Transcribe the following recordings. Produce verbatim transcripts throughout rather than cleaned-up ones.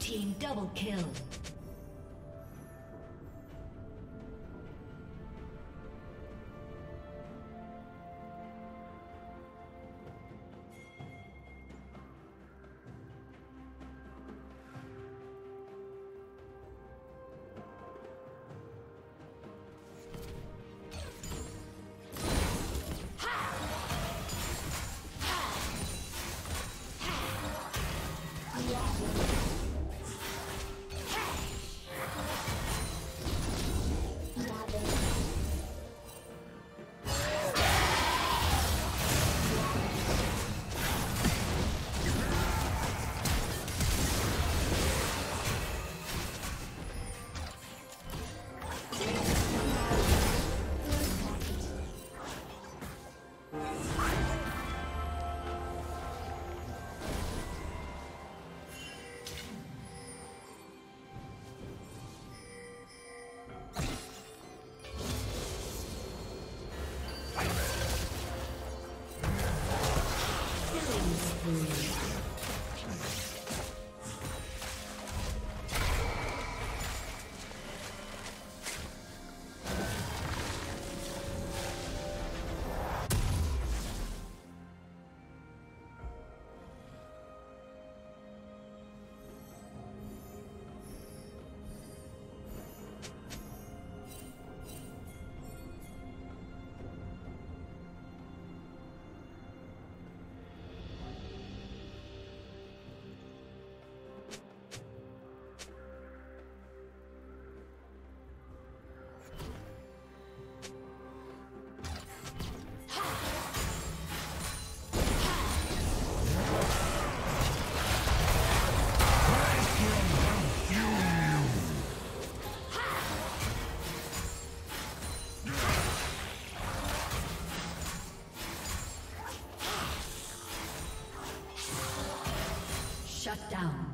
Team double kill. Hey! Shut down.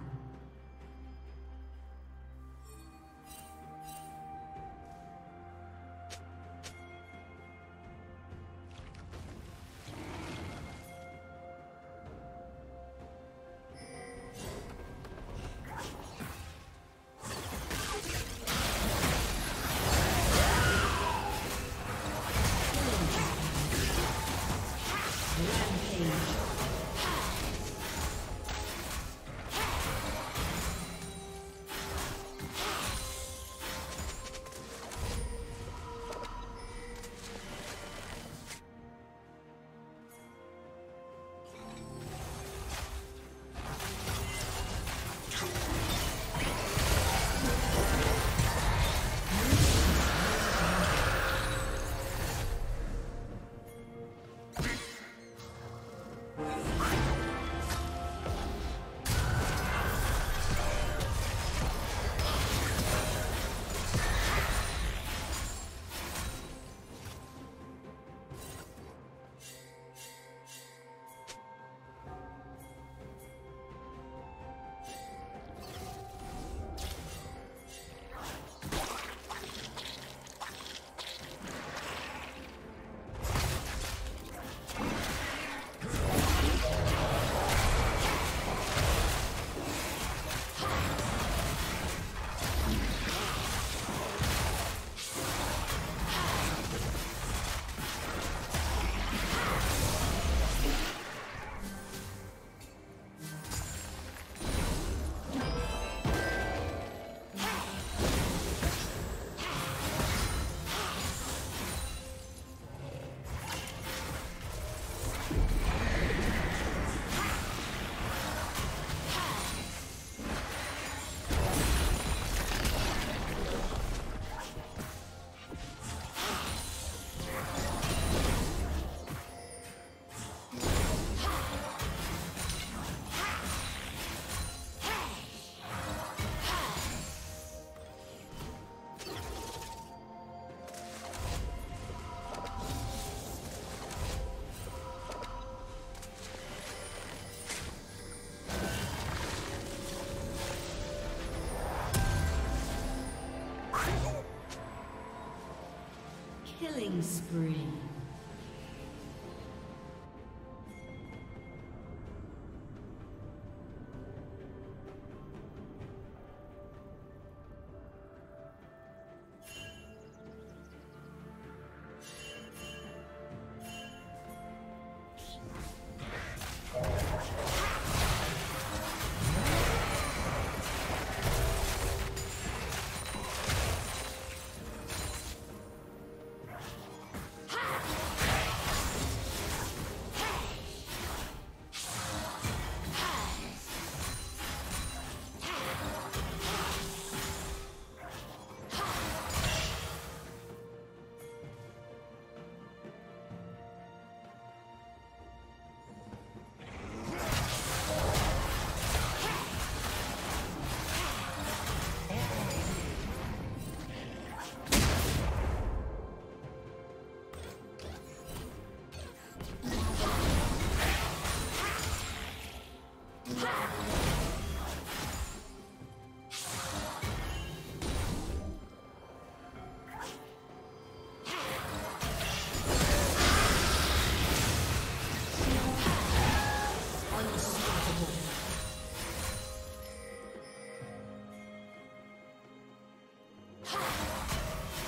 Killing spree.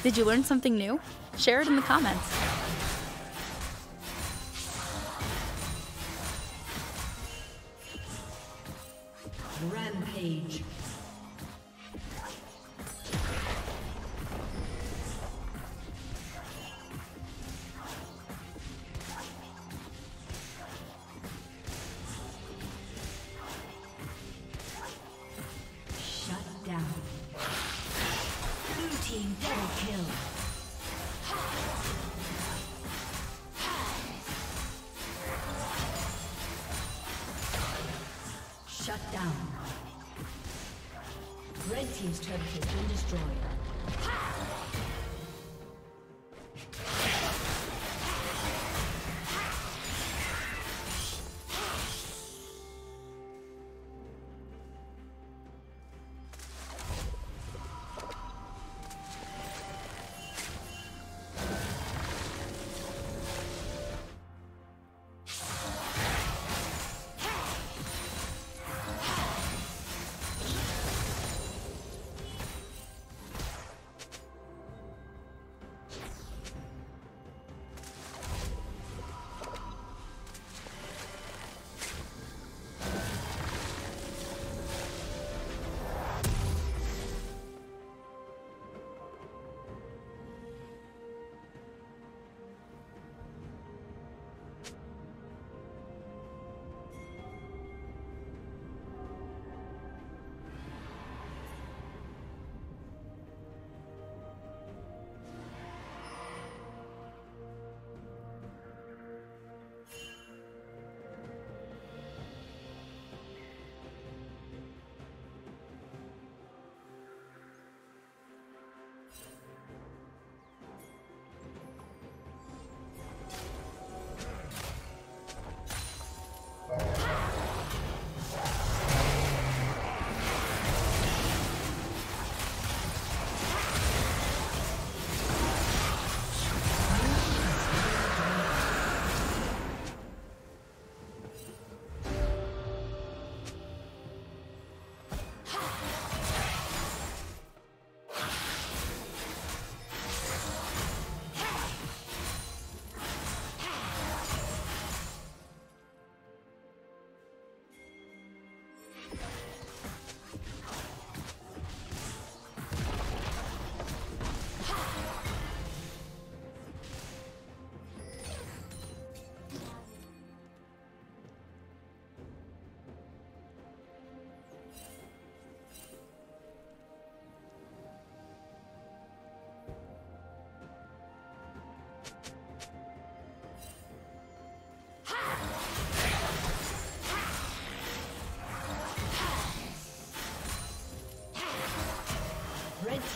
Did you learn something new? Share it in the comments. Rampage. Shut down. Red team's turret has been destroyed. Ha!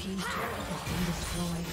Team's turret has been destroyed.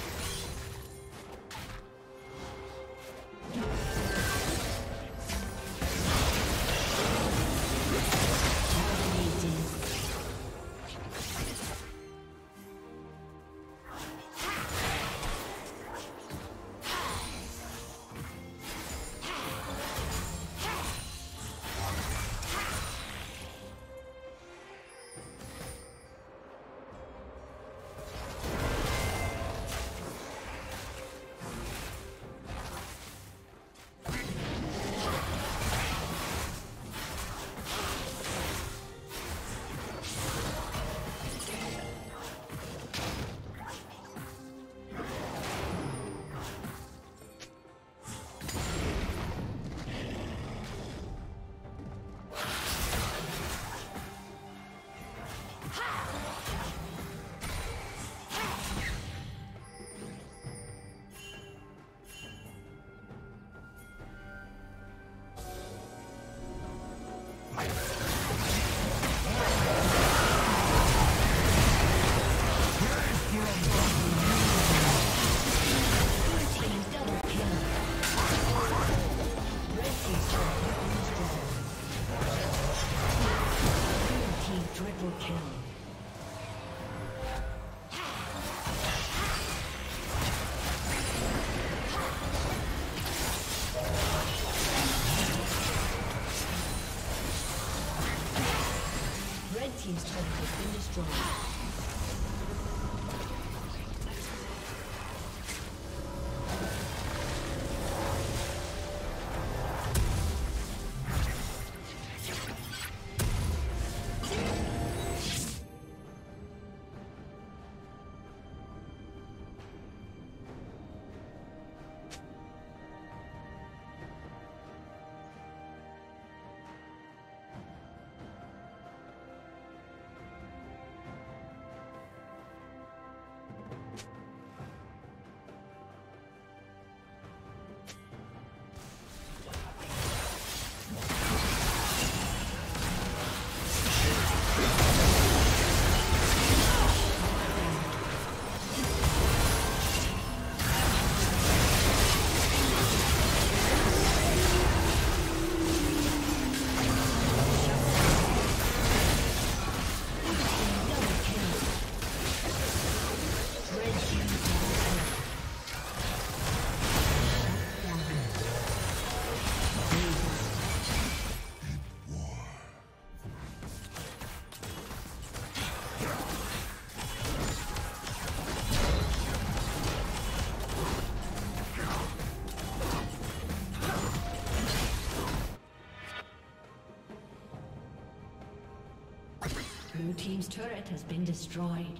Team's turret has been destroyed. Blue team's turret has been destroyed.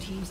Team's